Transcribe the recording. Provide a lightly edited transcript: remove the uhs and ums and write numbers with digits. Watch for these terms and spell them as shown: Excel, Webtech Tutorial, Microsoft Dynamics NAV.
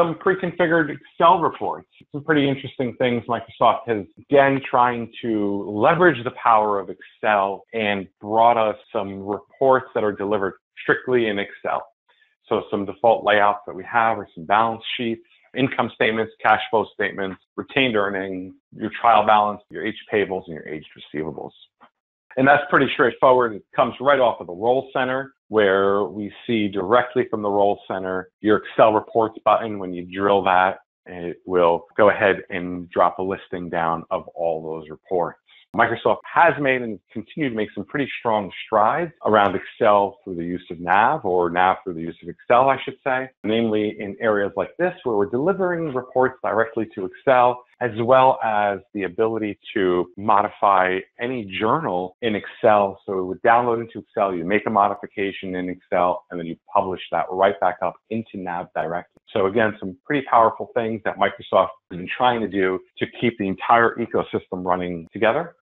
some pre-configured Excel reports. Some pretty interesting things Microsoft has again trying to leverage the power of Excel and brought us some reports that are delivered strictly in Excel. So some default layouts that we have are some balance sheets, income statements, cash flow statements, retained earnings, your trial balance, your aged payables, and your aged receivables. And that's pretty straightforward. It comes right off of the Role Center, where we see directly from the Role Center your Excel reports button. When you drill that, it will go ahead and drop a listing down of all those reports. Microsoft has made and continued to make some pretty strong strides around Excel through the use of NAV, or NAV through the use of Excel, I should say, namely in areas like this where we're delivering reports directly to Excel, as well as the ability to modify any journal in Excel. So it would download into Excel, you make a modification in Excel, and then you publish that right back up into NAV directly. So again, some pretty powerful things that Microsoft has been trying to do to keep the entire ecosystem running together.